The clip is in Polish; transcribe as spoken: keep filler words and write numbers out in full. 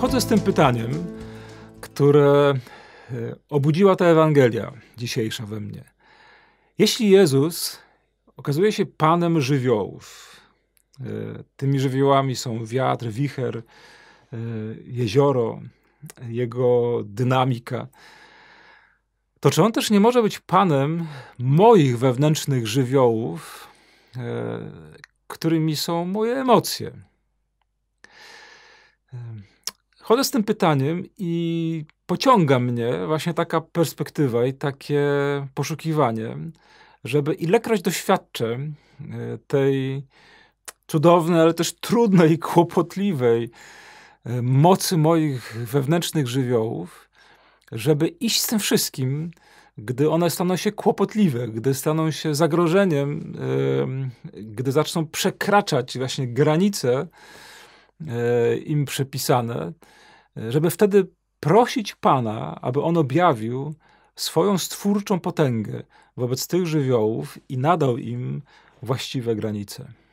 Chodzę z tym pytaniem, które obudziła ta Ewangelia dzisiejsza we mnie. Jeśli Jezus okazuje się Panem żywiołów, tymi żywiołami są wiatr, wicher, jezioro, jego dynamika, to czy on też nie może być Panem moich wewnętrznych żywiołów, którymi są moje emocje? Chodzę z tym pytaniem i pociąga mnie właśnie taka perspektywa i takie poszukiwanie, żeby ilekroć doświadczę tej cudownej, ale też trudnej, kłopotliwej mocy moich wewnętrznych żywiołów, żeby iść z tym wszystkim, gdy one staną się kłopotliwe, gdy staną się zagrożeniem, gdy zaczną przekraczać właśnie granice im przypisane, żeby wtedy prosić Pana, aby On objawił swoją stwórczą potęgę wobec tych żywiołów i nadał im właściwe granice.